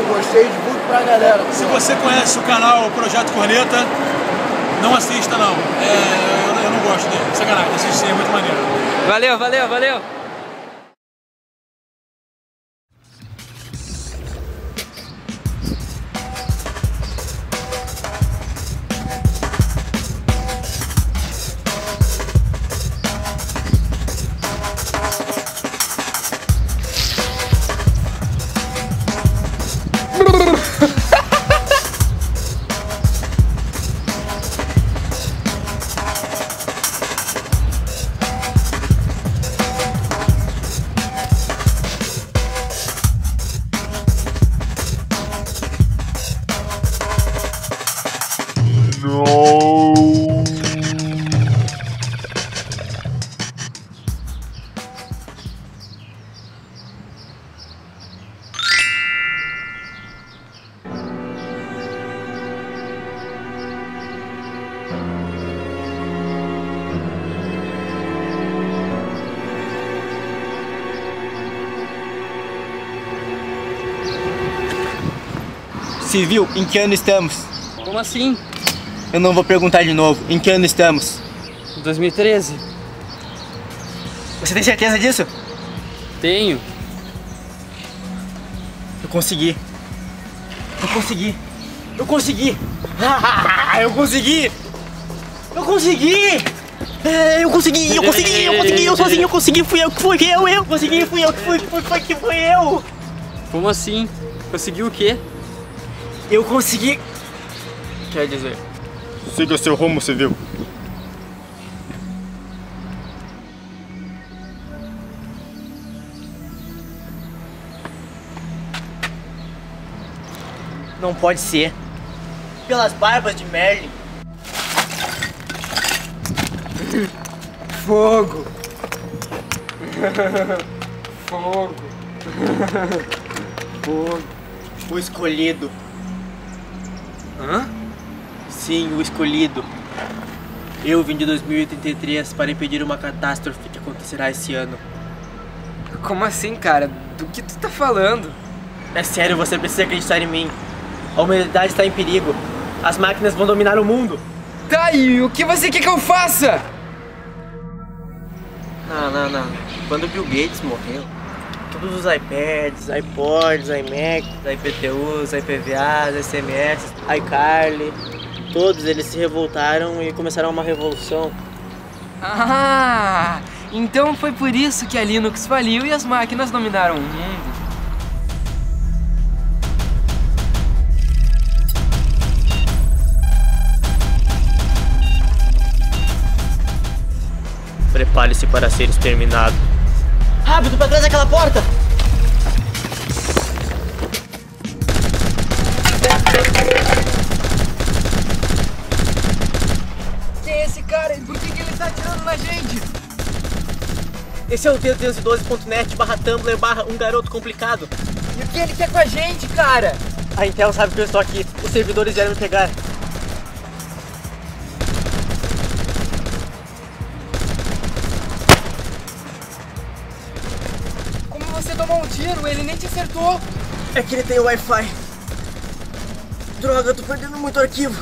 aí, gostei, divulgue pra galera. Se você conhece o canal Projeto Corneta, não assista não. Eu não gosto dele, sacanagem, assiste sim, é muito maneiro. Valeu, valeu, valeu! Civil, em que ano estamos? Como assim? Eu não vou perguntar de novo. Em que ano estamos? 2013. Você tem certeza disso? Tenho. Eu consegui. Eu consegui. Eu consegui. Eu consegui. Eu consegui. Eu consegui. Eu consegui. Eu consegui. Eu sozinho. Eu consegui. Fui eu que fui. Eu consegui. Fui eu que fui. Foi que fui eu. Como assim? Conseguiu o quê? Eu consegui... Quer dizer... Siga seu rumo, civil. Não pode ser. Pelas barbas de Merlin. Fogo. Fogo. Fogo. O escolhido. Hã? Sim, o escolhido. Eu vim de 2083 para impedir uma catástrofe que acontecerá esse ano. Como assim, cara? Do que tu tá falando? É sério, você precisa acreditar em mim. A humanidade está em perigo. As máquinas vão dominar o mundo. Tá, e o que você quer que eu faça? Não. Quando o Bill Gates morreu, todos os iPads, iPods, iMacs, iPTUs, iPVAs, SMS, iCarly, todos eles se revoltaram e começaram uma revolução. Ah, então foi por isso que a Linux faliu e as máquinas dominaram o mundo. Prepare-se para ser exterminado. Rápido, pra trás daquela porta! Quem é esse cara? Por que ele tá atirando na gente? Esse é o 312.net/tumblr/ um garoto complicado. E o que ele quer com a gente, cara? A Intel sabe que eu estou aqui. Os servidores vieram me pegar. Tomou um tiro, ele nem te acertou. É que ele tem o Wi-Fi. Droga, eu tô perdendo muito arquivo.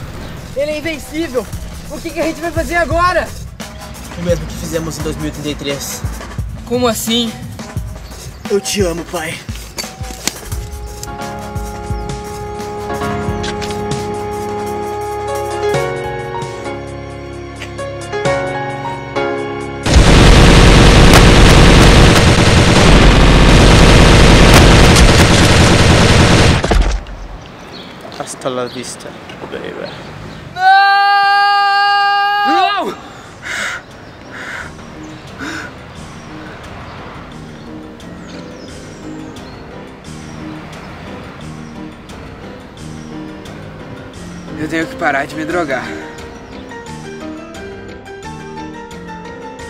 Ele é invencível. O que a gente vai fazer agora? O mesmo que fizemos em 2033. Como assim? Eu te amo, pai. Hasta la vista, baby. Não! Não! Eu tenho que parar de me drogar.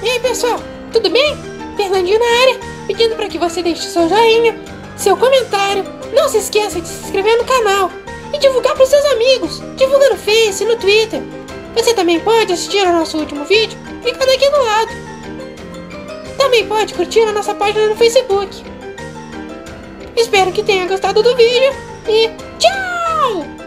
E aí, pessoal, tudo bem? Fernandinho na área, pedindo para que você deixe seu joinha, seu comentário. Não se esqueça de se inscrever no canal. E divulgar para os seus amigos, divulga no Face, no Twitter. Você também pode assistir ao nosso último vídeo clicando aqui do lado. Também pode curtir a nossa página no Facebook. Espero que tenha gostado do vídeo. e tchau!